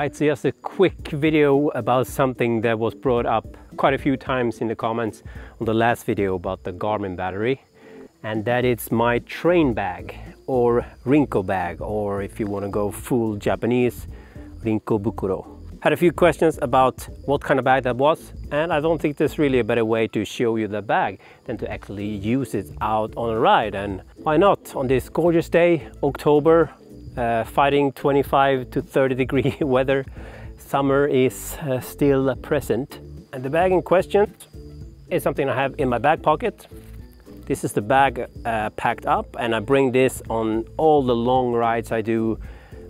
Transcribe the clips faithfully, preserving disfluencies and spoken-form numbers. It's just a quick video about something that was brought up quite a few times in the comments on the last video about the Garmin battery, and that it's my train bag, or Rinko bag, or if you want to go full Japanese, Rinko Bukuro. Had a few questions about what kind of bag that was, and I don't think there's really a better way to show you the bag than to actually use it out on a ride. And why not on this gorgeous day, October, Uh, fighting twenty-five to thirty degree weather. Summer is uh, still present. And the bag in question is something I have in my back pocket. This is the bag uh, packed up, and I bring this on all the long rides I do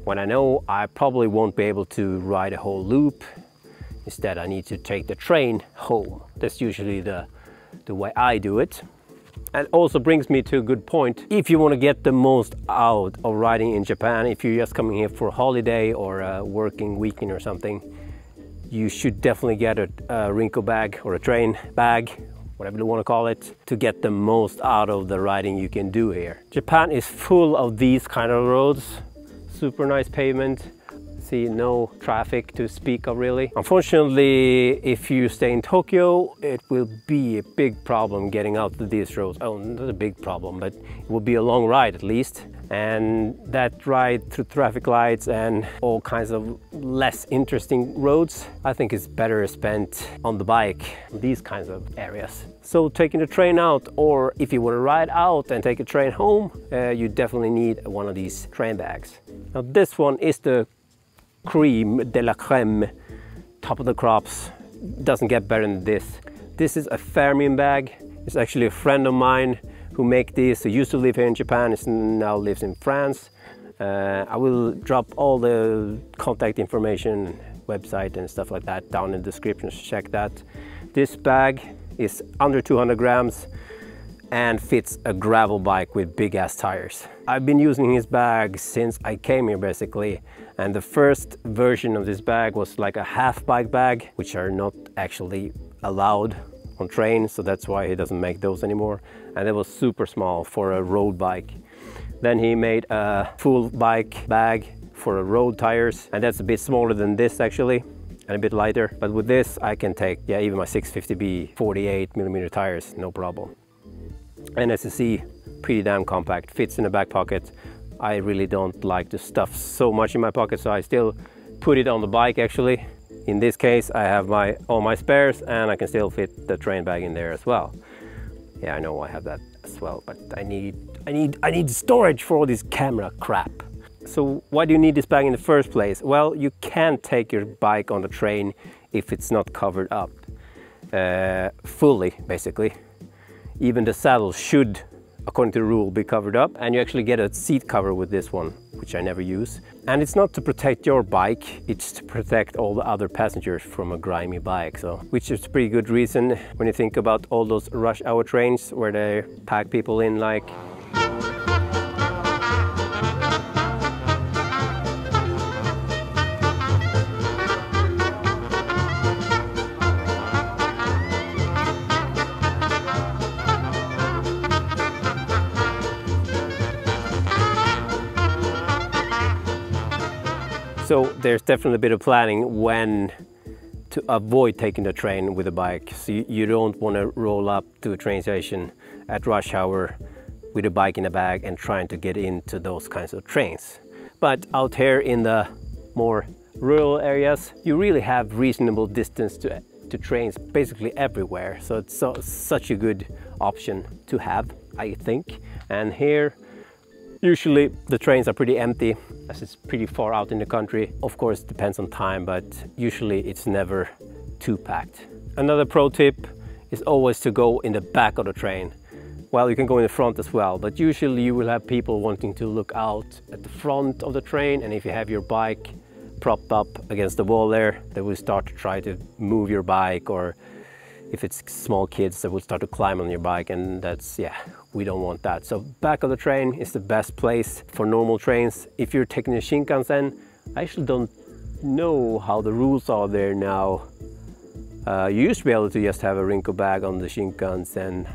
when I know I probably won't be able to ride a whole loop. Instead, I need to take the train home. That's usually the, the way I do it. And also brings me to a good point. If you want to get the most out of riding in Japan, if you're just coming here for a holiday or a working weekend or something, you should definitely get a, a Rinko bag or a train bag, whatever you want to call it, to get the most out of the riding you can do here. Japan is full of these kind of roads, super nice pavement. See, no traffic to speak of really. Unfortunately, if you stay in Tokyo, it will be a big problem getting out to these roads. Oh, not a big problem, but it will be a long ride at least. And that ride through traffic lights and all kinds of less interesting roads, I think it's better spent on the bike, these kinds of areas. So taking the train out, or if you want to ride out and take a train home, uh, you definitely need one of these train bags. Now this one is the cream de la crème, top of the crops. Doesn't get better than this. This is a FAIRMEAN bag. It's actually a friend of mine who make this. He used to live here in Japan, he now lives in France. Uh, I will drop all the contact information, website and stuff like that down in the description, so check that. This bag is under two hundred grams and fits a gravel bike with big ass tires. I've been using his bag since I came here basically, and the first version of this bag was like a half bike bag, which are not actually allowed on trains, so that's why he doesn't make those anymore. And it was super small for a road bike. Then he made a full bike bag for road tires, and that's a bit smaller than this actually, and a bit lighter. But with this I can take, yeah, even my six fifty B forty-eight millimeter tires, no problem. And as you see, pretty damn compact, fits in the back pocket. I really don't like to stuff so much in my pocket, so I still put it on the bike actually. In this case, I have my all my spares, and I can still fit the train bag in there as well. Yeah, I know I have that as well, but I need, I need, I need storage for all this camera crap. So why do you need this bag in the first place? Well, you can't take your bike on the train if it's not covered up uh, fully, basically. Even the saddle should, according to the rule, be covered up, and you actually get a seat cover with this one, which I never use. And it's not to protect your bike, it's to protect all the other passengers from a grimy bike, so which is a pretty good reason when you think about all those rush hour trains where they pack people in like. So there's definitely a bit of planning when to avoid taking the train with a bike. So you, you don't want to roll up to a train station at rush hour with a bike in a bag and trying to get into those kinds of trains. But out here in the more rural areas, you really have reasonable distance to, to trains basically everywhere. So it's so, such a good option to have, I think. And here, usually the trains are pretty empty, as it's pretty far out in the country. Of course, it depends on time, but usually it's never too packed. Another pro tip is always to go in the back of the train. Well, you can go in the front as well, but usually you will have people wanting to look out at the front of the train, and if you have your bike propped up against the wall there, they will start to try to move your bike, or if it's small kids, they will start to climb on your bike, and that's, yeah, we don't want that. So back of the train is the best place for normal trains. If you're taking a Shinkansen, I actually don't know how the rules are there now. Uh, you used to be able to just have a Rinko bag on the Shinkansen.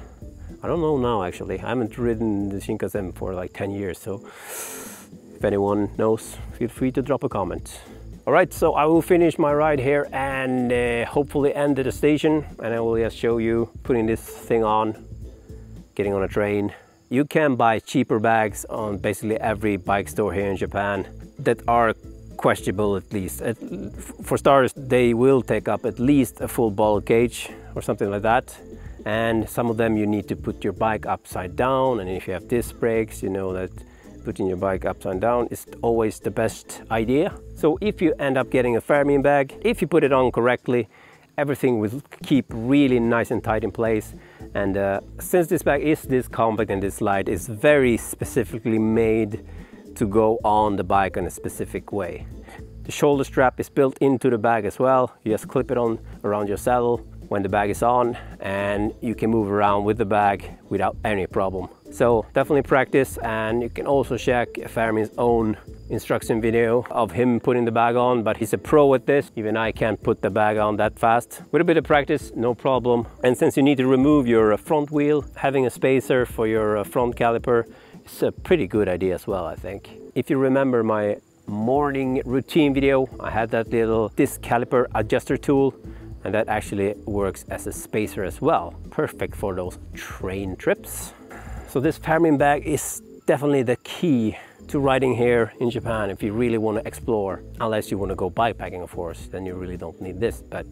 I don't know now, actually. I haven't ridden the Shinkansen for like ten years, so if anyone knows, feel free to drop a comment. All right, so I will finish my ride here and uh, hopefully end at the station, and I will just show you putting this thing on, getting on a train. You can buy cheaper bags on basically every bike store here in Japan that are questionable, at least. For starters, they will take up at least a full bottle cage or something like that, and some of them you need to put your bike upside down, and if you have disc brakes, you know that putting your bike upside down is always the best idea. So if you end up getting a FAIRMEAN bag, if you put it on correctly, everything will keep really nice and tight in place. And uh, since this bag is this compact and this light, it's very specifically made to go on the bike in a specific way. The shoulder strap is built into the bag as well. You just clip it on around your saddle when the bag is on, and you can move around with the bag without any problem. So definitely practice, and you can also check FAIRMEAN's own instruction video of him putting the bag on, but he's a pro at this. Even I can't put the bag on that fast. With a bit of practice, no problem. And since you need to remove your front wheel, having a spacer for your front caliper is a pretty good idea as well, I think. If you remember my morning routine video, I had that little disc caliper adjuster tool, and that actually works as a spacer as well. Perfect for those train trips. So this FAIRMEAN bag is definitely the key to riding here in Japan if you really want to explore. Unless you want to go bikepacking, of course, then you really don't need this. But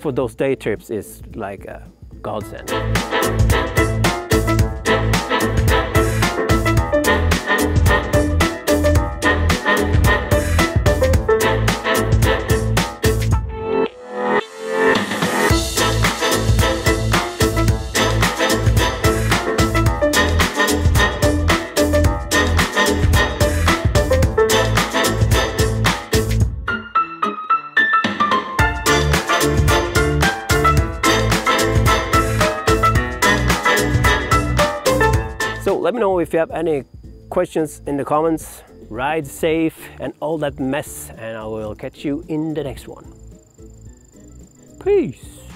for those day trips, it's like a godsend. Let me know if you have any questions in the comments. Ride safe and all that mess, and I will catch you in the next one. Peace.